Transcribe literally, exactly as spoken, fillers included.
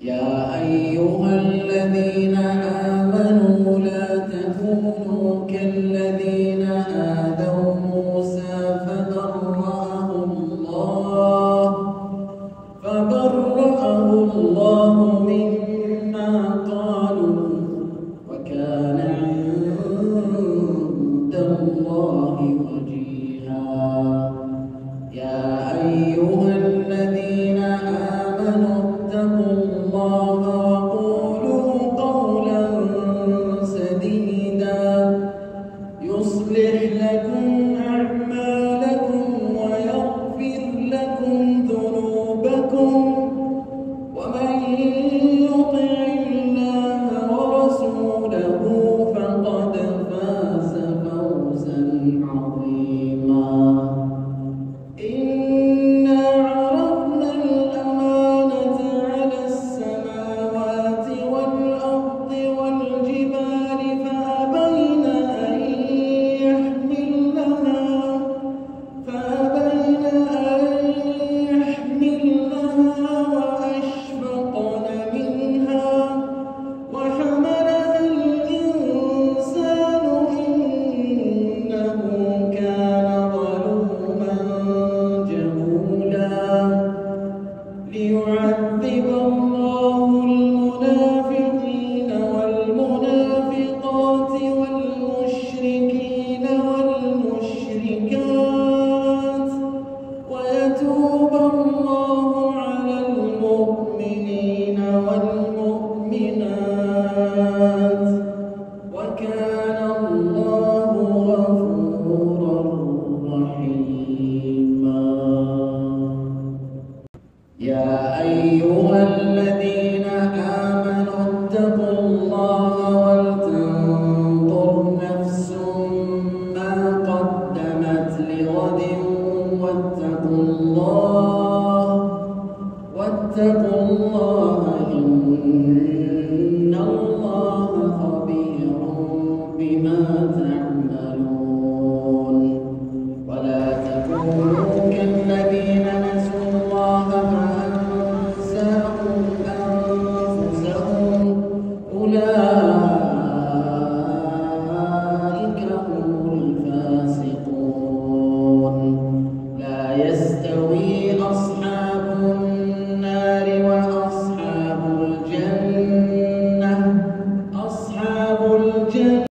يا أيها الذين آمنوا لا تكونوا كالذين آذوا موسى فبرأه الله فبرأه الله مما قالوا وكان عند الله وجيها. يا أيها الذين آمنوا اتقوا وقولوا قولا سديدا يصلح لكم أعمالكم ويغفر لكم ذنوبكم ومن يطع الله ورسوله فقد فاز فوزا عظيما. ليعذب الله المنافقين والمنافقات والمشركين والمشركات ويتوب الله على المؤمنين والمؤمنات وكان الله غفورا رحيما. يا أيها الذين آمنوا اتقوا الله ولتنظر نفس ما قدمت لغد واتقوا الله واتقوا الله إن الله خبير بما تعملون.